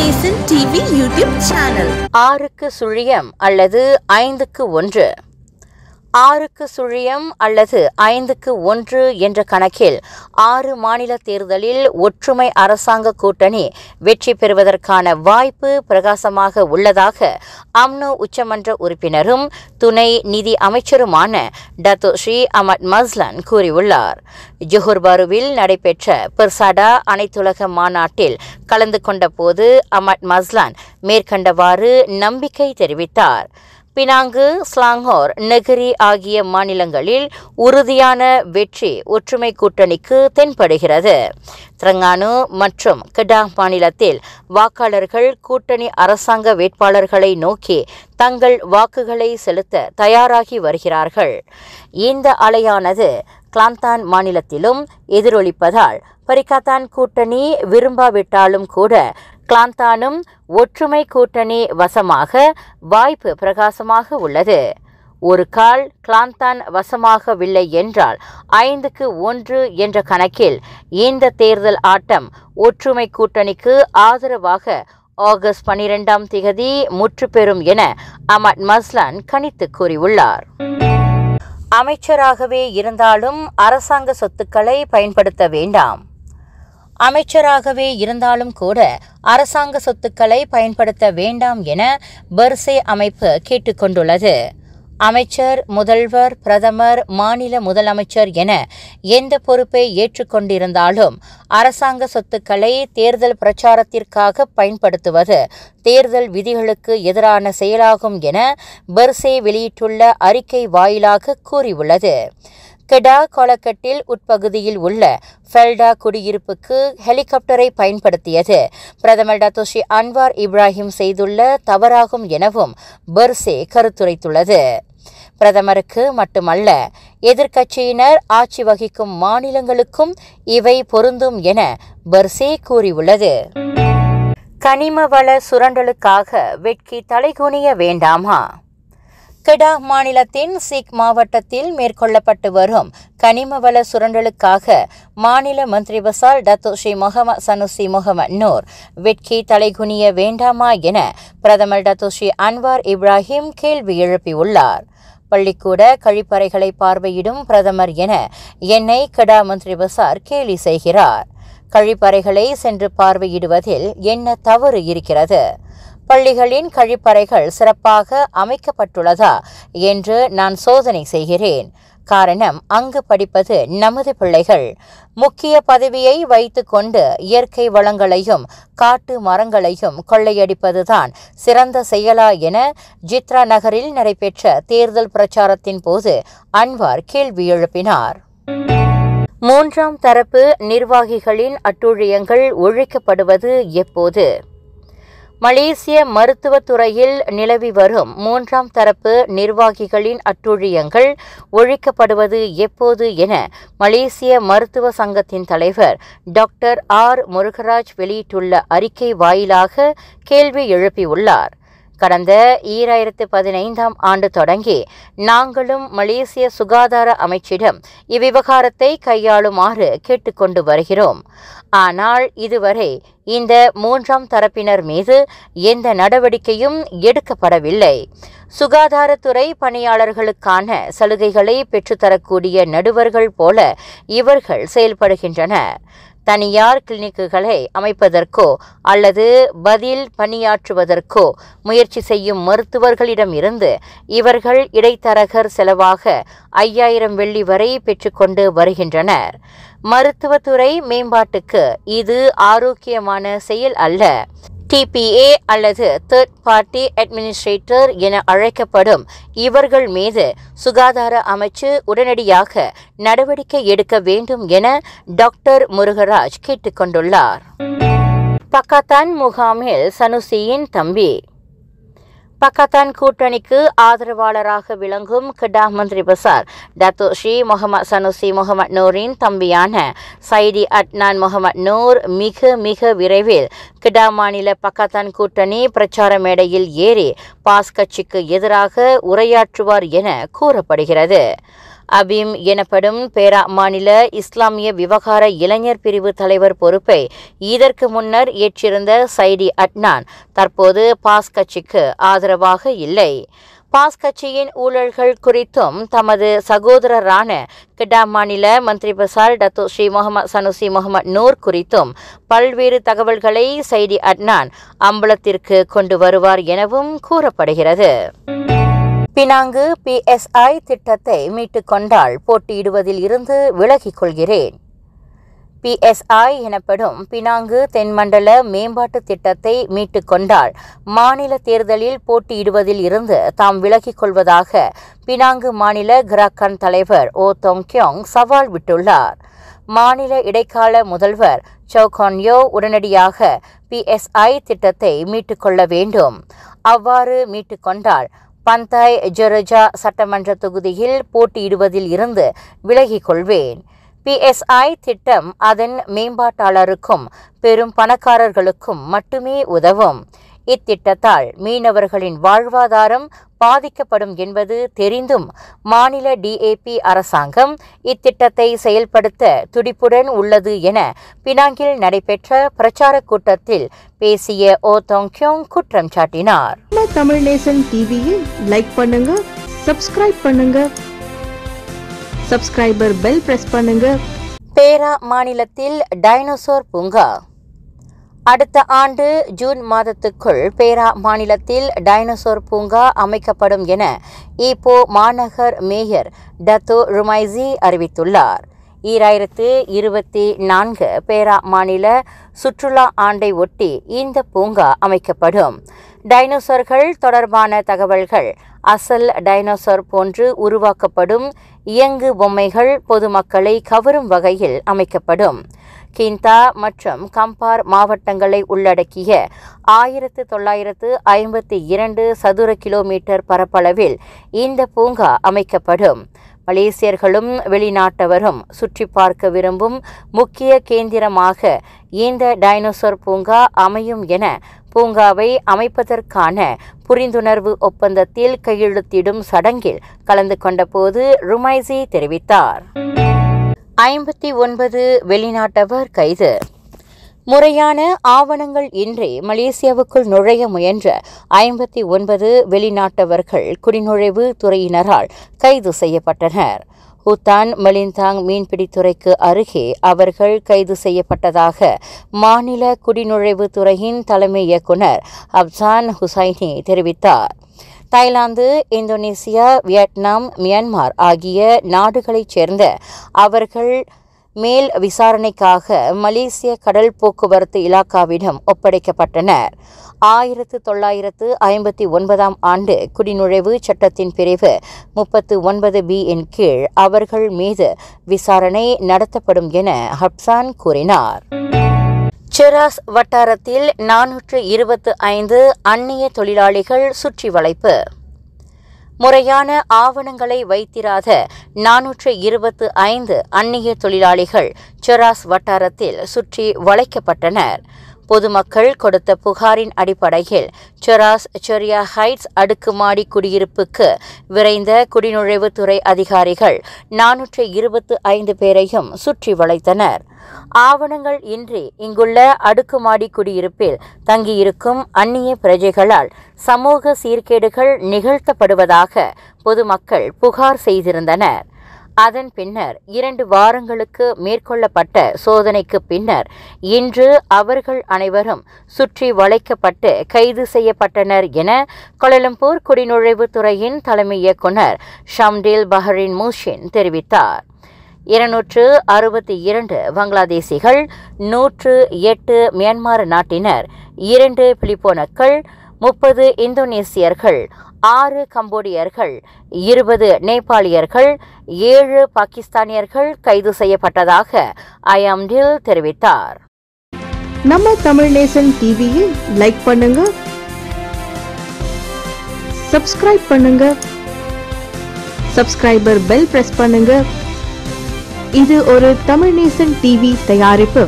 TamilNesan TV YouTube channel. 6/1 அல்லது 5/1. 6/1 அல்லது 5/1 என்ற கணக்கில் 6 மாநில தேர்தலில் ஒற்றுமை அரசாங்க கூட்டணி வெற்றி பெறுவதற்கான வாய்ப்பு பிரகாசமாக உள்ளதாக அம்னோ உச்சமன்ற உறுப்பினரும் துணை நிதி அமைச்சருமான டத்தோ ஸ்ரீ அமட் மஸ்லான் கூறியுள்ளார். ஜோஹர் பாருவில் நடைபெற்ற பெர்சாடா அனைத்துலக மாநாட்டில் கலந்து கொண்ட போது அமட் மஸ்லான் மேற்கண்டவாறு நம்பிக்கை தெரிவித்தார். பினாங்கு, ஸ்லாங்கோர், நெகிரி ஆகிய மாநிலங்களில் உறுதியான வெற்றி ஒற்றுமை கூட்டணிக்கு தென்படுகிறது. திரங்கானு மற்றும் கெடாங் மாநிலத்தில் வாக்காளர்கள் கூட்டணி அரசாங்க வேட்பாளர்களை நோக்கி தங்கள் வாக்குகளை செலுத்த தயாராகி வருகிறார்கள். இந்த அலையானது கிளாந்தான் மாநிலத்திலும் எதிரொலிப்பதால் பரிகாத்தான் கூட்டணி விரும்பாவிட்டாலும் கூட கிளாந்தானும் ஒற்றுமை கூட்டணி வசமாக வாய்ப்பு பிரகாசமாக உள்ளது. ஒரு கால் கிளாந்தான் வசமாகவில்லை என்றால் 5/1 என்ற கணக்கில் இந்த தேர்தல் ஆட்டம் ஒற்றுமை கூட்டணிக்கு ஆதரவாக ஆகஸ்ட் 12ஆம் திகதி முற்றுப்பெறும் என அமட் மஸ்லான் கணித்து கூறியுள்ளார். அமைச்சராகவே இருந்தாலும் அரசாங்க சொத்துக்களை பயன்படுத்த வேண்டாம். அமைச்சராகவே இருந்தாலும் கூட அரசாங்க சொத்துக்களை பயன்படுத்த வேண்டாம் என பெர்சே அமைப்பு கேட்டுக்கொண்டுள்ளது. அமைச்சர், முதல்வர், பிரதமர், மாநில முதலமைச்சர் என எந்த பொறுப்பை ஏற்றுக்கொண்டிருந்தாலும் அரசாங்க சொத்துக்களை தேர்தல் பிரச்சாரத்திற்காக பயன்படுத்துவது தேர்தல் விதிகளுக்கு எதிரான செயலாகும் என பெர்சே வெளியிட்டுள்ள அறிக்கை வாயிலாக கூறியுள்ளது. கெடா கொலக்கட்டில் உட்பகுதியில் உள்ள ஃபெல்டா குடியிருப்புக்கு ஹெலிகாப்டரை பயன்படுத்தியது பிரதமர் டத்தோ ஸ்ரீ அன்வார் இப்ராஹிம் செய்துள்ள தவறாகும் எனவும் பெர்சே கருத்துரைத்துள்ளது. பிரதமருக்கு மட்டுமல்ல, எதிர்க்கட்சியினர் ஆட்சி வகிக்கும் மாநிலங்களுக்கும் இவை பொருந்தும் என பெர்சே கூறியுள்ளது. கனிமவள சுரண்டலுக்காக வெட்கி தலைகுனிய வேண்டாமா? கெடாங் மாநிலத்தின் சிக் மாவட்டத்தில் மேற்கொள்ளப்பட்டு வரும் கனிமவள சுரண்டலுக்காக மாநில மந்திரி பசால் Dato Sri Mohamad Sanusi Mohamad Nor வெட்கி தலைகுனிய வேண்டாமா என பிரதமர் டத்தோ ஸ்ரீ அன்வார் இப்ராஹிம் கேள்வி எழுப்பியுள்ளார். பள்ளிக்கூட கழிப்பறைகளை பார்வையிடும் பிரதமர் என என்னை கெடா மந்திரி பசார் கேலி செய்கிறார். கழிப்பறைகளை சென்று பார்வையிடுவதில் என்ன தவறு இருக்கிறது? பள்ளிகளின் கழிப்பறைகள் சிறப்பாக அமைக்கப்பட்டுள்ளதா என்று நான் சோதனை செய்கிறேன். காரணம், அங்கு படிப்பது நமது பிள்ளைகள். முக்கிய பதவியை வைத்து கொண்டு இயற்கை வளங்களையும் காட்டு மரங்களையும் கொள்ளையடிப்பதுதான் சிறந்த செயலா என ஜித்ரா நகரில் நடைபெற்ற தேர்தல் பிரச்சாரத்தின் போது அன்வார் கேள்வி எழுப்பினார். 3ஆம் தரப்பு நிர்வாகிகளின் அட்டூழியங்கள் ஒழிக்கப்படுவது எப்போது? மலேசிய மருத்துவத்துறையில் நிலவி வரும் 3ஆம் தரப்பு நிர்வாகிகளின் அட்டூழியங்கள் ஒழிக்கப்படுவது எப்போது என மலேசிய மருத்துவ சங்கத்தின் தலைவர் டாக்டர் ஆர் முருகராஜ் வெளியிட்டுள்ள அறிக்கை வாயிலாக கேள்வி எழுப்பியுள்ளார். கடந்த 2015ஆம் ஆண்டு தொடங்கி நாங்களும் மலேசிய சுகாதார அமைச்சிடம் இவ்விவகாரத்தை கையாளுமாறு கேட்டுக்கொண்டு வருகிறோம். ஆனால் இதுவரை இந்த 3ஆம் தரப்பினர் மீது எந்த நடவடிக்கையும் எடுக்கப்படவில்லை. சுகாதாரத்துறை பணியாளர்களுக்கான சலுகைகளை பெற்றுத்தரக்கூடிய நடுவர்கள் போல இவர்கள் செயல்படுகின்றனர். தனியார் கிளினிக்குகளை அமைப்பதற்கோ அல்லது பதில் பணியாற்றுவதற்கோ முயற்சி செய்யும் மருத்துவர்களிடமிருந்து இவர்கள் இடைத்தரகர் செலவாக 5000 வெள்ளி வரை பெற்றுக்கொண்டு வருகின்றனர். மருத்துவத்துறை மேம்பாட்டுக்கு இது ஆரோக்கியமான செயல் அல்ல. TPA அல்லது தேர்ட் பார்ட்டி அட்மினிஸ்ட்ரேட்டர் என அழைக்கப்படும் இவர்கள் மீது சுகாதார அமைச்சு உடனடியாக நடவடிக்கை எடுக்க வேண்டும் என டாக்டர் முருகராஜ் கேட்டுக்கொண்டுள்ளார். பக்காத்தான் முகாமில் சனுசியின் தம்பி. பக்காத்தான் கூட்டணிக்கு ஆதரவாளராக விளங்கும் கெடாங் மந்திரி பசார் Dato Sri Mohamad Sanusi Mohamad நோரின் தம்பியான சைடி அட்னான் மொஹமத் நோர் மிக மிக விரைவில் கெடா மாநில பக்காத்தான் கூட்டணி பிரச்சார மேடையில் ஏறி பாஸ் கட்சிக்கு எதிராக உரையாற்றுவார் என கூறப்படுகிறது. அபிம் எனப்படும் பேரா மாநில இஸ்லாமிய விவகார இளைஞர் பிரிவு தலைவர் பொறுப்பை இதற்கு முன்னர் ஏற்றிருந்த சைடி அட்னான் தற்போது பாஸ் கட்சிக்கு ஆதரவாக இல்லை. பாஸ் கட்சியின் ஊழல்கள் குறித்தும் தமது சகோதரரான கெடா மாநில மந்திரி பசார் Datuk Sri Muhammad Sanusi Muhammad Nor குறித்தும் பல்வேறு தகவல்களை சைடி அட்னான் அம்பலத்திற்கு கொண்டு வருவார் எனவும் கூறப்படுகிறது. பினாங்கு PSI திட்டத்தை மீட்டுக் கொண்டால் போட்டியிடுவதில் இருந்து விலகிக் கொள்கிறேன். PSI எனப்படும் பினாங்கு தென்மண்டல மேம்பாட்டு திட்டத்தை மீட்டுக் கொண்டால் மாநில தேர்தலில் போட்டியிடுவதில் இருந்து தாம் விலகிக் கொள்வதாக பினாங்கு மாநில கிராக்கன் தலைவர் ஓ தொங்கியோங் சவால் விட்டுள்ளார். மாநில இடைக்கால முதல்வர் சௌகான்யோ உடனடியாக PSI திட்டத்தை மீட்டுக் கொள்ள வேண்டும். அவ்வாறு மீட்டுக் கொண்டால் பந்தாய் ஜெரஜா சட்டமன்ற தொகுதியில் போட்டியிடுவதில் இருந்து விலகிக் கொள்வேன். PSI திட்டம் அதன் மேம்பாட்டாளருக்கும் பெரும் பணக்காரர்களுக்கும் மட்டுமே உதவும். இத்திட்டத்தால் மீனவர்களின் வாழ்வாதாரம் பாதிக்கப்படும் என்பது தெரிந்தும் மாநில DAP அரசாங்கம் இத்திட்டத்தை செயல்படுத்த துடிப்புடன் உள்ளது என பினாங்கில் நடைபெற்ற பிரச்சார கூட்டத்தில் பேசிய ஓ தொங்கியோங் குற்றம் சாட்டினார். தமிழ் நேசன் டிவியில் லைக் பண்ணுங்க, சப்ஸ்கிரைப் பண்ணுங்க, சப்ஸ்கிரைபர் பெல் பிரஸ் பண்ணுங்க. பேரா மாநிலத்தில் டைனோசர் பூங்கா. அடுத்த ஆண்டு ஜூன் மாதத்துக்குள் பேரா மாநிலத்தில் டைனோசர் பூங்கா அமைக்கப்படும் என இப்போ மாநகர் மேயர் டத்து ருமைசி அறிவித்துள்ளார். 2024 பேரா மாநில சுற்றுலா ஆண்டை ஒட்டி இந்த பூங்கா அமைக்கப்படும். டைனோசர்கள் தொடர்பான தகவல்கள், அசல் டைனோசர் போன்று உருவாக்கப்படும் இயங்கு பொம்மைகள் பொதுமக்களை கவரும் வகையில் அமைக்கப்படும். கிந்தா மற்றும் கம்பார் மாவட்டங்களை உள்ளடக்கிய 1952 சதுர கிலோமீட்டர் பரப்பளவில் இந்த பூங்கா அமைக்கப்படும். மலேசியர்களும் வெளிநாட்டவரும் சுற்றி பார்க்க விரும்பும் முக்கிய கேந்திரமாக இந்த டைனோசர் பூங்கா அமையும் என பூங்காவை அமைப்பதற்கான புரிந்துணர்வு ஒப்பந்தத்தில் கையெழுத்திடும் சடங்கில் கலந்து கொண்டபோது ருமைசி தெரிவித்தார். 59 வெளிநாட்டவர் கைது. முறையான ஆவணங்கள் இன்றி மலேசியாவுக்குள் நுழைய முயன்ற 59 வெளிநாட்டவர்கள் குடிநுழைவு துறையினரால் கைது செய்யப்பட்டனர். ஹுத்தான் மலிந்தாங் மீன்பிடித்துறைக்கு அருகே அவர்கள் கைது செய்யப்பட்டதாக மாநில குடிநுழைவு துறையின் தலைமை இயக்குநர் அப்சான் ஹுசைனி தெரிவித்தார். தாய்லாந்து, இந்தோனேசியா, வியட்நாம், மியான்மர் ஆகிய நாடுகளைச் சேர்ந்த அவர்கள் மேல் விசாரணைக்காக மலேசிய கடல் போக்குவரத்து இலாக்காவிடம் ஒப்படைக்கப்பட்டனர். 1959 குடிநுழைவு சட்டத்தின் பிரிவு 39B இன் கீழ் அவர்கள் மீது விசாரணை நடத்தப்படும் என ஹப்சான் கூறினார். செராஸ் வட்டாரத்தில் 425 அந்நிய தொழிலாளிகள் சுற்றி வளைப்பு. முறையான ஆவணங்களை வைத்திராத 425 அந்நிய தொழிலாளிகள் செராஸ் வட்டாரத்தில் சுற்றி வளைக்கப்பட்டனர். பொதுமக்கள் கொடுத்த புகாரின் அடிப்படையில் செராஸ் செரியா ஹைட்ஸ் அடுக்குமாடி குடியிருப்புக்கு விரைந்த குடிநுழைவுத்துறை அதிகாரிகள் 425 பேரையும் சுற்றி வளைத்தனர். ஆவணங்கள் இன்றி இங்குள்ள அடுக்குமாடி குடியிருப்பில் தங்கியிருக்கும் அந்நிய பிரஜைகளால் சமூக சீர்கேடுகள் நிகழ்த்தப்படுவதாக பொதுமக்கள் புகார் செய்திருந்தனர். அதன் பின்னர் 2 வாரங்களுக்கு மேற்கொள்ளப்பட்ட சோதனைக்கு பின்னர் இன்று அவர்கள் அனைவரும் சுற்றி வளைக்கப்பட்டு கைது செய்யப்பட்டனர் என கோலாலம்பூர் குடிநுழைவுத்துறையின் தலைமை இயக்குநர் ஷம்சுதீன் பஹரின் முஷின் தெரிவித்தார். 262 வங்களாதேசிகள், 108 மியான்மர் நாட்டினர், 2 பிலிப்போனக்கள், 30 இந்தோனேசியர்கள், 6 கம்போடியர்கள், 20 நேபாளியர்கள், 7 பாகிஸ்தானியர்கள் கைது செய்யப்பட்டதாக ஐஎம்டில் தெரிவித்தார். நம்ம தமிழ் நேசன் டிவியில் லைக் பண்ணுங்க, சப்ஸ்கிரைப் பண்ணுங்க, சப்ஸ்கிரைபர் பெல் பிரஸ் பண்ணுங்க. இது ஒரு தமிழ் நேசன் டிவி தயாரிப்பு.